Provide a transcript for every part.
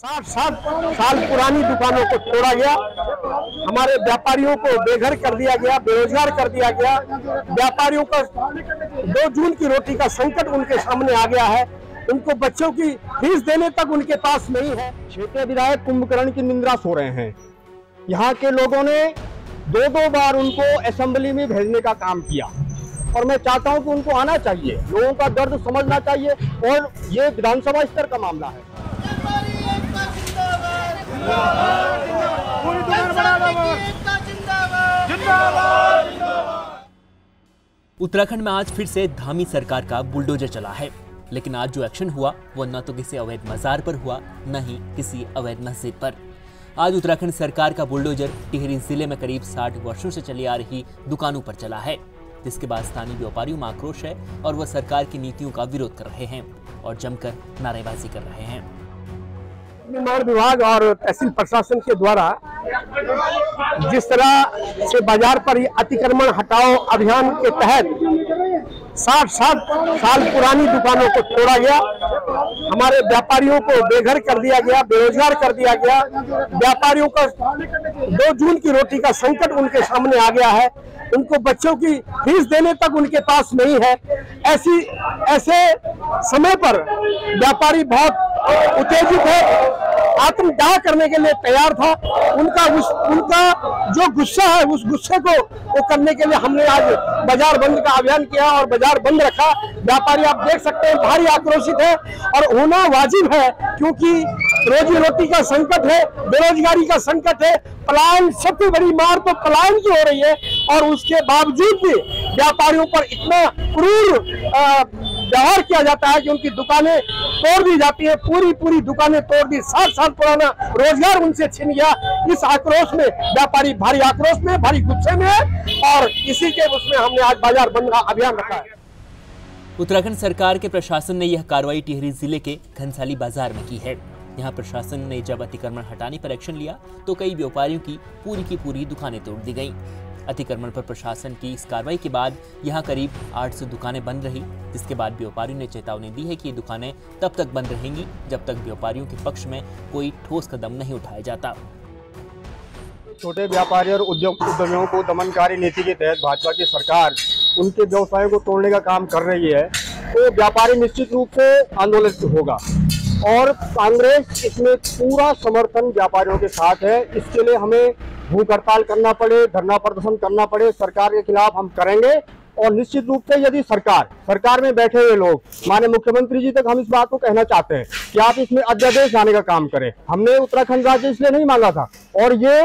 60 साल पुरानी दुकानों को तोड़ा गया, हमारे व्यापारियों को बेघर कर दिया गया, बेरोजगार कर दिया गया। व्यापारियों का 2 जून की रोटी का संकट उनके सामने आ गया है। उनको बच्चों की फीस देने तक उनके पास नहीं है। क्षेत्रीय विधायक कुंभकर्ण की निंदा सो रहे हैं। यहाँ के लोगों ने 2-2 बार उनको असेंबली में भेजने का काम किया और मैं चाहता हूँ कि उनको आना चाहिए, लोगों का दर्द समझना चाहिए। और ये विधानसभा स्तर का मामला है। उत्तराखंड में आज फिर से धामी सरकार का बुलडोजर चला है, लेकिन आज जो एक्शन हुआ वो न तो किसी अवैध मजार पर हुआ, न ही किसी अवैध मस्जिद पर। आज उत्तराखंड सरकार का बुलडोजर टिहरी जिले में करीब 60 वर्षों से चली आ रही दुकानों पर चला है, जिसके बाद स्थानीय व्यापारियों में आक्रोश है और वह सरकार की नीतियों का विरोध कर रहे हैं और जमकर नारेबाजी कर रहे हैं। निर्माण विभाग और तहसील प्रशासन के द्वारा जिस तरह से बाजार पर अतिक्रमण हटाओ अभियान के तहत 60 साल पुरानी दुकानों को तोड़ा गया, हमारे व्यापारियों को बेघर कर दिया गया, बेरोजगार कर दिया गया। व्यापारियों का 2 जून की रोटी का संकट उनके सामने आ गया है। उनको बच्चों की फीस देने तक उनके पास नहीं है। ऐसे समय पर व्यापारी बहुत उत्तेजित है, आत्मदाह करने के लिए तैयार था। उनका जो गुस्सा है, उस गुस्से को वो करने के लिए हमने आज बाजार बंद का अभियान किया और बाजार बंद रखा। व्यापारी आप देख सकते हैं भारी आक्रोशित है और होना वाजिब है, क्योंकि रोजी रोटी का संकट है, बेरोजगारी का संकट है, पलायन सबसे बड़ी मार तो पलायन की हो रही है। और उसके बावजूद भी व्यापारियों पर इतना क्रूर व्यवहार किया जाता है कि उनकी दुकानें तोड़ दी जाती है, पूरी दुकानें तोड़ दी। 60 साल पुराना रोजगार उनसे छिन गया। इस आक्रोश में व्यापारी भारी आक्रोश में, भारी गुस्से में है और इसी के उसमें हमने आज बाजार बंद का अभियान रखा है। उत्तराखंड सरकार के प्रशासन ने यह कार्रवाई टिहरी जिले के घंसाली बाजार में की है। यहाँ प्रशासन ने जब अतिक्रमण हटाने पर एक्शन लिया तो कई व्यापारियों की पूरी दुकानें तोड़ दी गईं। अतिक्रमण पर प्रशासन की इस कार्रवाई के बाद यहाँ करीब 800 दुकानें बंद रही, जिसके बाद व्यापारियों ने चेतावनी दी है कि ये दुकानें तब तक बंद रहेंगी जब तक व्यापारियों के पक्ष में कोई ठोस कदम नहीं उठाया जाता। छोटे व्यापारी और उद्यमियों को दमनकारी नीति के तहत भाजपा की सरकार उनके व्यवसायों को तोड़ने का काम कर रही है, तो व्यापारी निश्चित रूप से आंदोलित होगा और कांग्रेस इसमें पूरा समर्थन व्यापारियों के साथ है। इसके लिए हमें भूख हड़ताल करना पड़े, धरना प्रदर्शन करना पड़े, सरकार के खिलाफ हम करेंगे। और निश्चित रूप से यदि सरकार में बैठे हुए लोग, माननीय मुख्यमंत्री जी तक हम इस बात को कहना चाहते हैं कि आप इसमें अध्यादेश लाने का काम करें। हमने उत्तराखंड राज्य इसलिए नहीं मांगा था और ये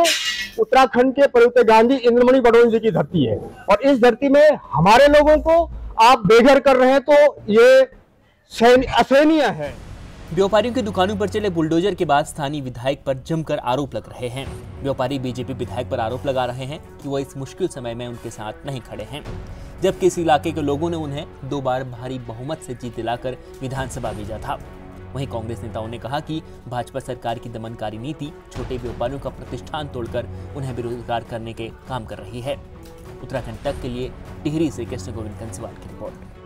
उत्तराखंड के प्रयुक्त गांधी इंद्रमणि बडोनी जी की धरती है और इस धरती में हमारे लोगों को आप बेघर कर रहे हैं तो ये असहनीय है। व्यापारियों की दुकानों पर चले बुलडोजर के बाद स्थानीय विधायक पर जमकर आरोप लग रहे हैं। व्यापारी बीजेपी विधायक पर आरोप लगा रहे हैं कि वह इस मुश्किल समय में उनके साथ नहीं खड़े हैं, जबकि इस इलाके के लोगों ने उन्हें 2 बार भारी बहुमत से जीत दिलाकर विधानसभा भेजा था। वहीं कांग्रेस नेताओं ने कहा कि भाजपा सरकार की दमनकारी नीति छोटे व्यापारियों का प्रतिष्ठान तोड़कर उन्हें बेरोजगार करने के काम कर रही है। उत्तराखंड तक के लिए टिहरी से कृष्ण गोविंद कंसवाल की रिपोर्ट।